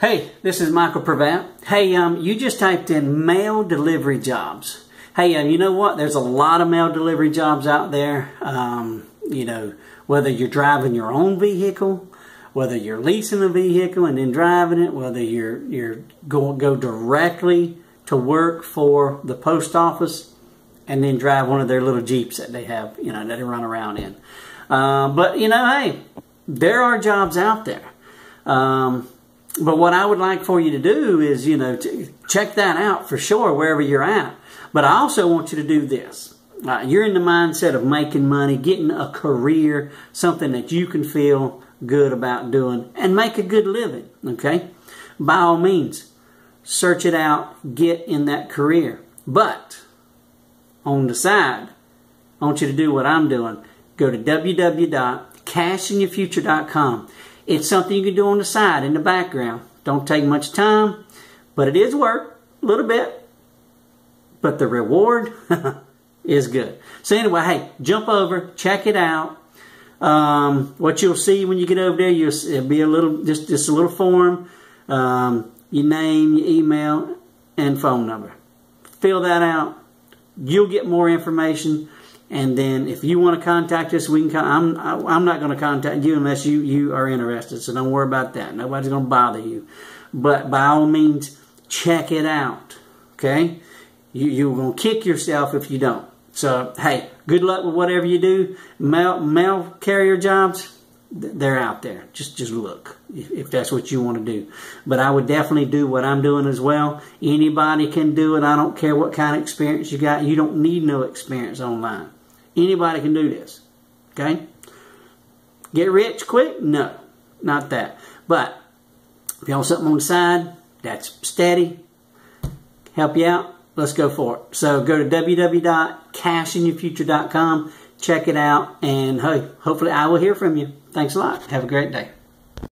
Hey, this is Michael Prevatt. Hey, you just typed in mail delivery jobs. Hey, you know what? There's a lot of mail delivery jobs out there. You know, whether you're driving your own vehicle, whether you're leasing a vehicle and then driving it, whether you're go directly to work for the post office and then drive one of their little Jeeps that they have, you know, that they run around in. But you know, hey, there are jobs out there. But what I would like for you to do is, you know, to check that out for sure wherever you're at. But I also want you to do this. You're in the mindset of making money, getting a career, something that you can feel good about doing and make a good living, okay? By all means, search it out, get in that career. But on the side, I want you to do what I'm doing. Go to www.cashinyourfuture.com. It's something you can do on the side, in the background. Don't take much time, but it is work, a little bit. But the reward is good. So anyway, hey, jump over, check it out. What you'll see when you get over there, it'll be a little, just a little form, your name, your email, and phone number. Fill that out. You'll get more information. And then, if you want to contact us, we can. I'm not going to contact you unless you are interested. So don't worry about that. Nobody's going to bother you. But by all means, check it out. Okay, you're going to kick yourself if you don't. So hey, good luck with whatever you do. Mail carrier jobs, they're out there. Just look if that's what you want to do. But I would definitely do what I'm doing as well. Anybody can do it. I don't care what kind of experience you got. You don't need no experience online. Anybody can do this, okay? Get rich quick? No, not that. But if you want something on the side that's steady, help you out, let's go for it. So go to www.cashinyourfuture.com, check it out, and hey, hopefully I will hear from you. Thanks a lot. Have a great day.